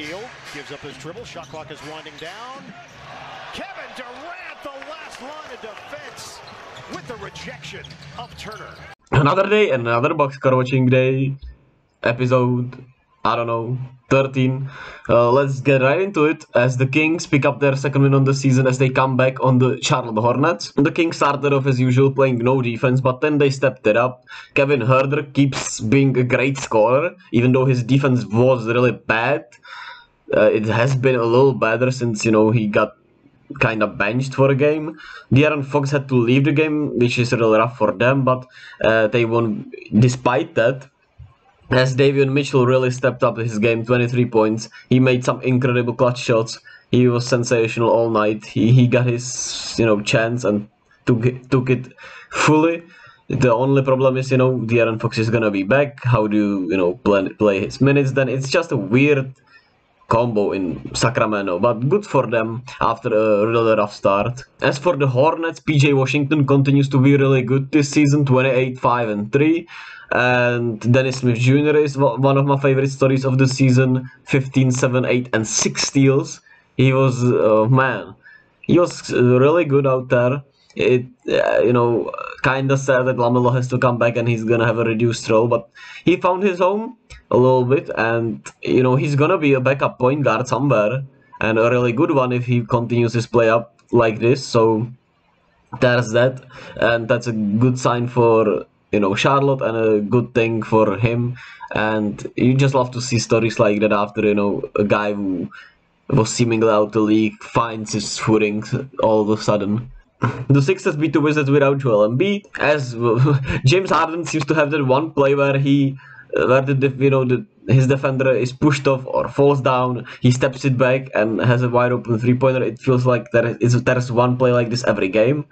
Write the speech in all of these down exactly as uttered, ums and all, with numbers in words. Hield gives up his dribble. Shot clock is winding down. Kevin Durant, the last line of defense with the rejection of Turner. Another day, another box score watching day. Episode, I don't know, thirteen. Uh, let's get right into it as the Kings pick up their second win on the season as they come back on the Charlotte Hornets. The Kings started off as usual playing no defense, but then they stepped it up. Kevin Huerter keeps being a great scorer, even though his defense was really bad. Uh, it has been a little better since, you know, he got kind of benched for a game. De'Aaron Fox had to leave the game, which is really rough for them, but uh, they won despite that. As Davion Mitchell really stepped up his game, twenty-three points. He made some incredible clutch shots. He was sensational all night. He he got his you know chance and took it, took it fully. The only problem is you know De'Aaron Fox is gonna be back. How do you you know play, play his minutes? Then it's just a weird combo in Sacramento, but good for them after a really rough start. As for the Hornets, P J Washington continues to be really good this season, twenty-eight, five, and three. And Dennis Smith Junior is one of my favorite stories of the season, fifteen, seven, eight, and six steals. He was, uh, man, he was really good out there. It, uh, you know, kind of sad that Lamelo has to come back and he's gonna have a reduced role, but he found his home a little bit, and, you know, he's gonna be a backup point guard somewhere, and a really good one if he continues his play up like this, so there's that, and that's a good sign for You know, Charlotte, and a good thing for him. And you just love to see stories like that after, you know, a guy who was seemingly out of the league finds his footing all of a sudden. The Sixers beat the Wizards without Joel Embiid, as James Harden seems to have that one play where he, where the, you know, the, his defender is pushed off or falls down, he steps it back and has a wide open three-pointer. It feels like there is, there's one play like this every game.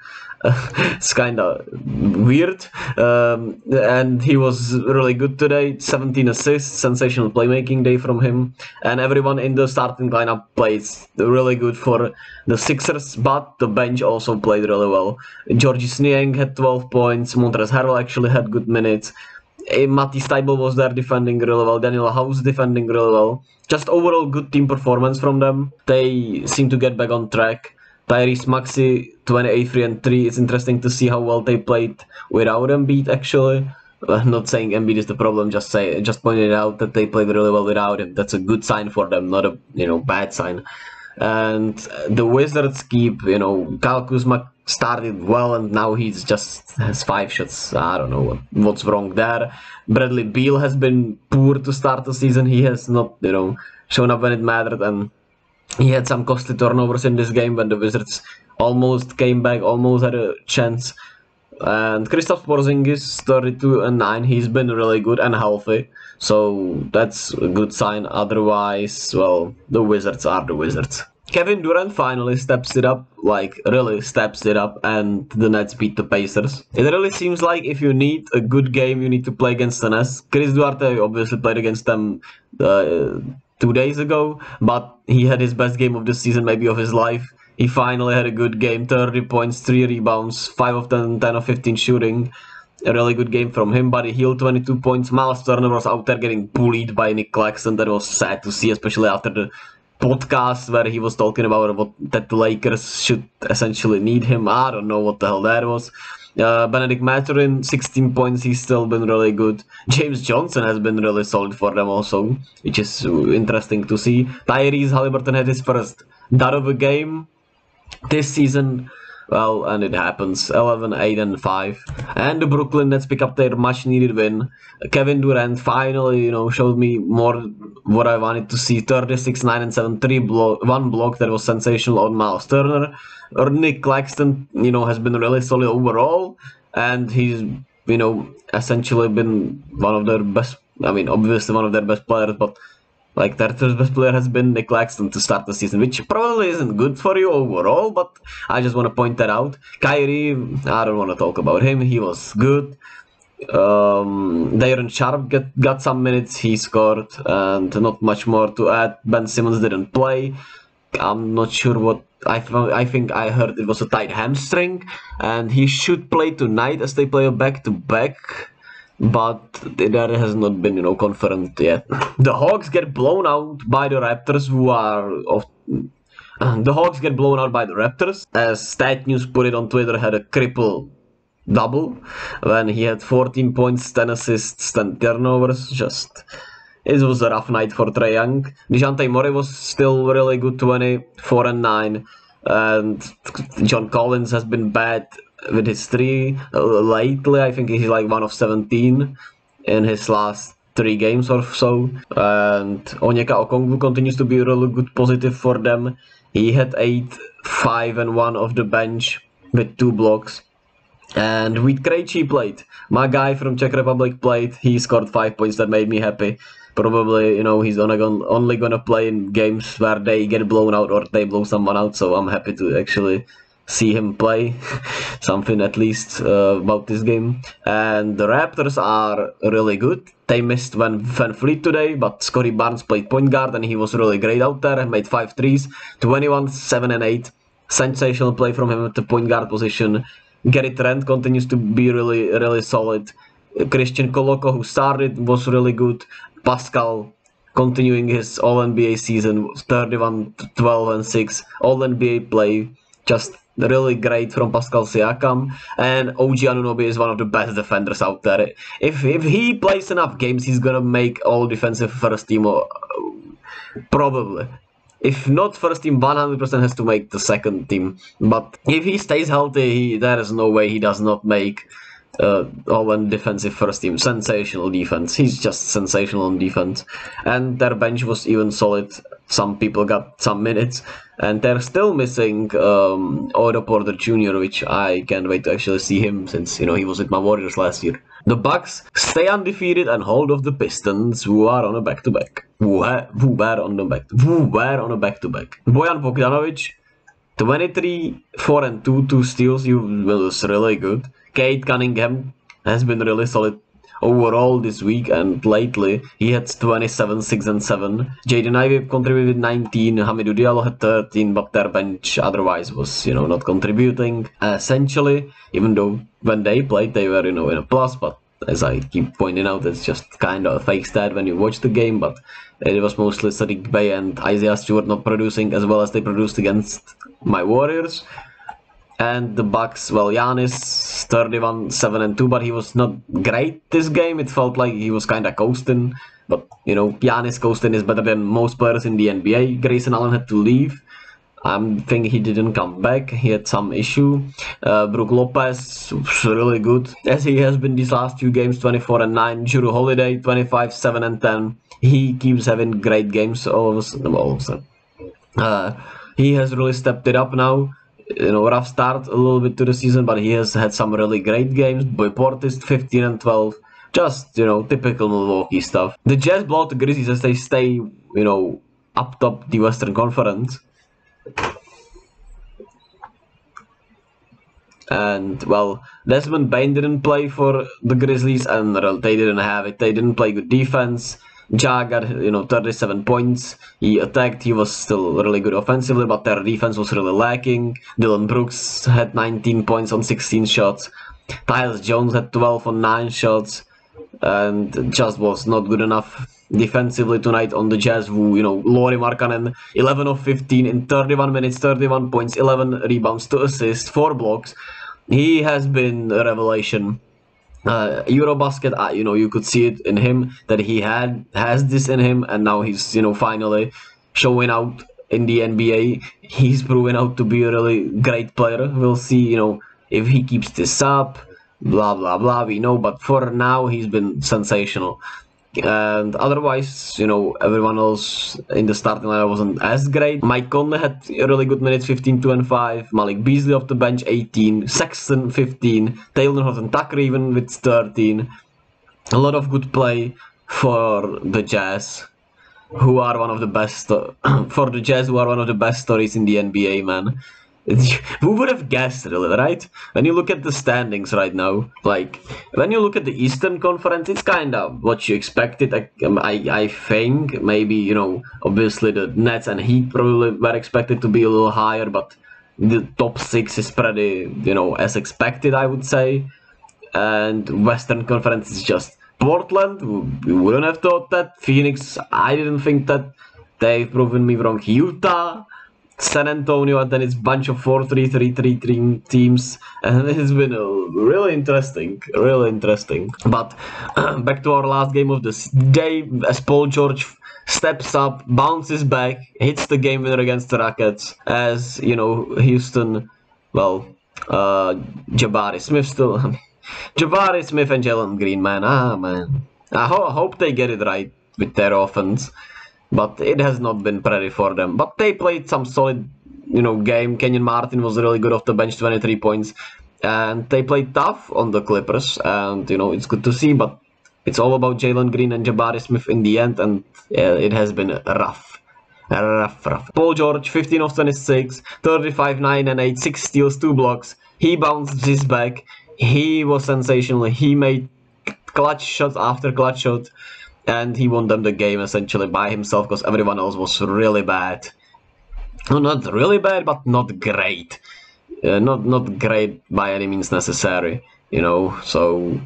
It's kind of weird. Um, and he was really good today. seventeen assists, sensational playmaking day from him. And everyone in the starting lineup plays really good for the Sixers, but the bench also played really well. Georges Niang had twelve points. Montrez Harrell actually had good minutes. Matisse Thybulle was there defending really well, Daniel House defending really well. Just overall good team performance from them. They seem to get back on track. Tyrese Maxey, twenty-eight, three, and three. It's interesting to see how well they played without Embiid, actually. I'm not saying Embiid is the problem, just say, just pointed out that they played really well without him. That's a good sign for them, not a you know bad sign. And the Wizards keep, you know, Kyle Kuzma started well and now he's just has five shots. I don't know what, what's wrong there. Bradley Beal has been poor to start the season. He has not, you know, shown up when it mattered, and he had some costly turnovers in this game when the Wizards almost came back, almost had a chance. And Kristaps Porzingis, thirty-two and nine, he's been really good and healthy, so that's a good sign. Otherwise, well, the Wizards are the Wizards. Kevin Durant finally steps it up, like really steps it up, and the Nets beat the Pacers. It really seems like if you need a good game, you need to play against the Nets. Chris Duarte obviously played against them uh, two days ago, but he had his best game of the season, maybe of his life. He finally had a good game, thirty points, three rebounds, five of ten, ten of fifteen shooting. A really good game from him. Buddy Hield, twenty-two points. Miles Turner was out there getting bullied by Nick Claxton. That was sad to see, especially after the podcast where he was talking about what, that the Lakers should essentially need him. I don't know what the hell that was. Uh, Benedict Maturin, sixteen points. He's still been really good. James Johnson has been really solid for them also, which is interesting to see. Tyrese Halliburton had his first dud of a game this season, well, and it happens. Eleven, eight, and five, and the Brooklyn Nets pick up their much needed win. Kevin Durant finally, you know, showed me more what I wanted to see. Thirty-six, nine, and seven, three blo one block that was sensational on Miles Turner. Or Nick Claxton, you know, has been really solid overall, and he's, you know, essentially been one of their best, I mean, obviously one of their best players, but like their third best player has been Nick Claxton to start the season, which probably isn't good for you overall, but I just want to point that out. Kyrie, I don't want to talk about him. He was good. Um, Darren Sharp get, got some minutes. He scored, and not much more to add. Ben Simmons didn't play. I'm not sure what. I, found, I think I heard it was a tight hamstring, and he should play tonight as they play a back-to-back. But there has not been, you know, confirmed yet. The Hawks get blown out by the Raptors, who are of... The Hawks get blown out by the Raptors, as StatNews put it on Twitter, had a cripple double when he had fourteen points, ten assists, ten turnovers. Just it was a rough night for Trae Young. DeJounte Murray was still really good, twenty, four and nine, and John Collins has been bad with his three lately. I think he's like one of seventeen in his last three games or so, and Onyeka Okongwu continues to be a really good positive for them. He had eight, five and one off the bench with two blocks. And with Krejci played. My guy from Czech Republic played. He scored five points. That made me happy. Probably, you know, he's only gonna, only gonna play in games where they get blown out or they blow someone out, so I'm happy to actually see him play something at least uh, about this game. And the Raptors are really good. They missed Van, Van Fleet today, but Scottie Barnes played point guard and he was really great out there and made five threes, twenty-one, seven and eight. Sensational play from him at the point guard position. Gary Trent continues to be really, really solid. Christian Koloko, who started, was really good. Pascal, continuing his All N B A season, thirty-one, twelve and six. All N B A play, just really great from Pascal Siakam. And O G Anunoby is one of the best defenders out there. If, if he plays enough games, he's going to make all defensive first team, or, uh, probably. If not first team, one hundred percent has to make the second team. But if he stays healthy, he, there is no way he does not make uh, all-in defensive first team. Sensational defense. He's just sensational on defense. And their bench was even solid. Some people got some minutes. And they're still missing um, Otto Porter Junior, which I can't wait to actually see him, since, you know, he was with my Warriors last year. The Bucks stay undefeated and hold off the Pistons, who are on a back-to-back. Who, who were on the back, who were on a back-to-back. Bojan Bogdanovic, twenty-three, four and two, two steals. He was really good. Cade Cunningham has been really solid overall this week and lately. He had twenty-seven, six and seven. Jaden Ivey contributed nineteen. Hamidou Diallo had thirteen, but their bench otherwise was, you know, not contributing essentially. Even though when they played, they were, you know, in a plus, but as I keep pointing out, it's just kind of a fake stat when you watch the game, but it was mostly Sadiq Bey and Isaiah Stewart not producing as well as they produced against my Warriors. And the Bucks, well, Giannis, thirty-one, seven and two, but he was not great this game. It felt like he was kind of coasting, but, you know, Giannis coasting is better than most players in the N B A. Grayson Allen had to leave. I think he didn't come back. He had some issue. Uh, Brook Lopez was really good, as he has been these last few games, twenty-four and nine. Jrue Holiday, twenty-five, seven and ten. He keeps having great games all of a sudden. All of a sudden. Uh, he has really stepped it up now. You know, rough start a little bit to the season, but he has had some really great games. Boy Portis, fifteen and twelve. Just, you know, typical Milwaukee stuff. The Jazz blow the Grizzlies as they stay, you know, up top the Western Conference. And, well, Desmond Bane didn't play for the Grizzlies, and they didn't have it. They didn't play good defense. Ja got, you know, thirty-seven points. He attacked. He was still really good offensively, but their defense was really lacking. Dylan Brooks had nineteen points on sixteen shots. Tyus Jones had twelve on nine shots. And just was not good enough defensively tonight on the Jazz, who, you know, Lauri Markkanen, eleven of fifteen in thirty-one minutes, thirty-one points, eleven rebounds, two assists, four blocks. He has been a revelation. Uh, Eurobasket, uh, you know, you could see it in him that he had has this in him, and now he's, you know, finally showing out in the N B A. He's proven out to be a really great player. We'll see, you know, if he keeps this up, blah, blah, blah, we know, but for now, he's been sensational. And otherwise, you know, everyone else in the starting line wasn't as great. Mike Conley had really good minutes, fifteen, two and five. Malik Beasley off the bench, eighteen. Sexton, fifteen. Taylor Horton Tucker even with thirteen. A lot of good play for the Jazz, who are one of the best, uh, for the Jazz, who are one of the best stories in the N B A, man. Who would have guessed, really, right? When you look at the standings right now, like, when you look at the Eastern Conference, it's kind of what you expected. I, I, I think maybe, you know, obviously the Nets and Heat probably were expected to be a little higher, but the top six is pretty, you know, as expected, I would say. and Western Conference is just Portland. We wouldn't have thought that. Phoenix, I didn't think that. They've proven me wrong. Utah, San Antonio, and then it's a bunch of four three three three three teams, and it's been really interesting, really interesting. But back to our last game of this day, as Paul George steps up, bounces back, hits the game winner against the Rockets, as, you know, Houston, well, uh, Jabari Smith still, Jabari Smith and Jalen Green, man, ah, man. I, ho I hope they get it right with their offense, but it has not been pretty for them. But they played some solid, you know, game. Kenyon Martin was really good off the bench, twenty-three points. And they played tough on the Clippers. And, you know, it's good to see. But it's all about Jalen Green and Jabari Smith in the end. And uh, it has been rough. Rough, rough. Paul George, fifteen of twenty-six, thirty-five, nine, and eight, six steals, two blocks. He bounced his back. He was sensational. He made clutch shots after clutch shot. And he won them the game essentially by himself, because everyone else was really bad. No, not really bad, but not great. Uh, not not great by any means necessary, you know. So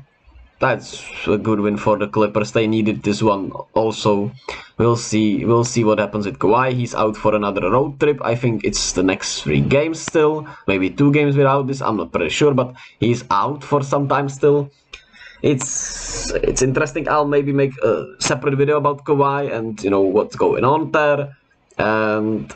that's a good win for the Clippers. They needed this one also. We'll see. We'll see what happens with Kawhi. He's out for another road trip. I think it's the next three games still. Maybe two games without this. I'm not pretty sure, but he's out for some time still. It's it's interesting. I'll maybe make a separate video about Kawhi and, you know, what's going on there. And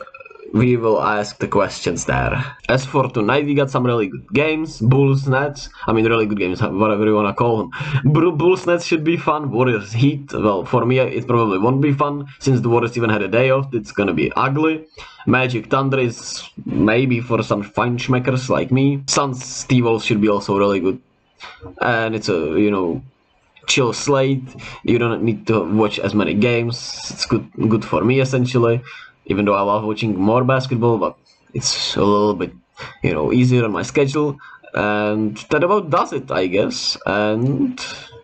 we will ask the questions there. As for tonight, we got some really good games. Bulls, Nets. I mean, really good games, whatever you want to call them. Bulls, Nets should be fun. Warriors, Heat. Well, for me, it probably won't be fun. Since the Warriors even had a day off, it's going to be ugly. Magic, Thunder is maybe for some fun-schmeckers like me. Suns, T-Wolves should be also really good. And it's a, you know, chill slate. You don't need to watch as many games. It's good good for me essentially, even though I love watching more basketball, but it's a little bit, you know, easier on my schedule. And that about does it, I guess. And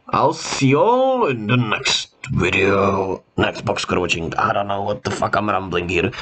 I'll see you all in the next video. Next box watching. I don't know what the fuck I'm rambling here.